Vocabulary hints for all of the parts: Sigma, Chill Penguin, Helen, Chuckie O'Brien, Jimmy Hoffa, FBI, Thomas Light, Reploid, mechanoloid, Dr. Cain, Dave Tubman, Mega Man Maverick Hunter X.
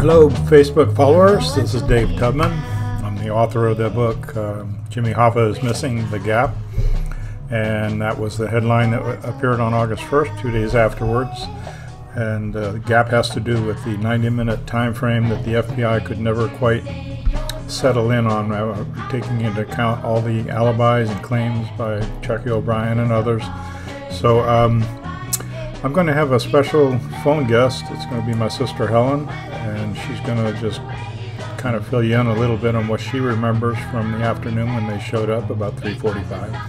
Hello, Facebook followers. This is Dave Tubman. I'm the author of the book, Jimmy Hoffa is Missing the Gap. And that was the headline that appeared on August 1st, 2 days afterwards. And the gap has to do with the 90-minute time frame that the FBI could never quite settle in on, taking into account all the alibis and claims by Chuckie O'Brien and others. So I'm going to have a special phone guest. It's going to be my sister Helen, and she's going to just kind of fill you in a little bit on what she remembers from the afternoon when they showed up about 3:45.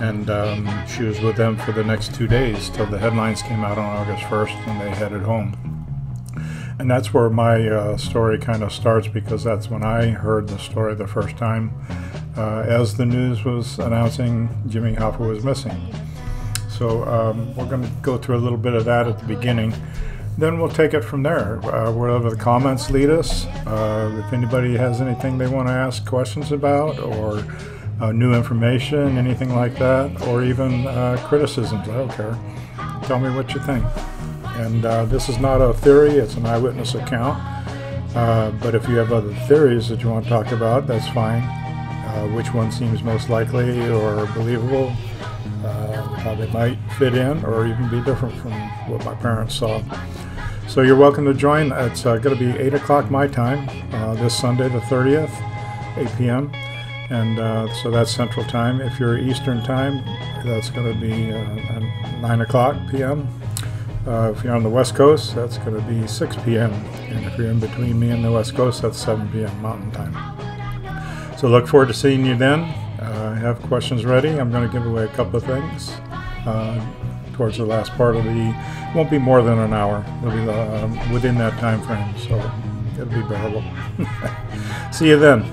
And she was with them for the next 2 days till the headlines came out on August 1st and they headed home. And that's where my story kind of starts, because that's when I heard the story the first time as the news was announcing Jimmy Hoffa was missing. So we're going to go through a little bit of that at the beginning. Then we'll take it from there, wherever the comments lead us. If anybody has anything they want to ask questions about, or new information, anything like that, or even criticisms, I don't care. Tell me what you think. And this is not a theory, it's an eyewitness account. But if you have other theories that you want to talk about, that's fine. Which one seems most likely or believable, how they might fit in or even be different from what my parents saw. So you're welcome to join. It's going to be 8 o'clock my time this Sunday the 30th, 8 p.m. And so that's Central Time. If you're Eastern Time, that's going to be 9 o'clock p.m. If you're on the West Coast, that's going to be 6 p.m. And if you're in between me and the West Coast, that's 7 p.m. Mountain Time. So look forward to seeing you then. I have questions ready. I'm going to give away a couple of things towards the last part of the. Won't be more than an hour. It'll be within that time frame, so it'll be bearable. See you then.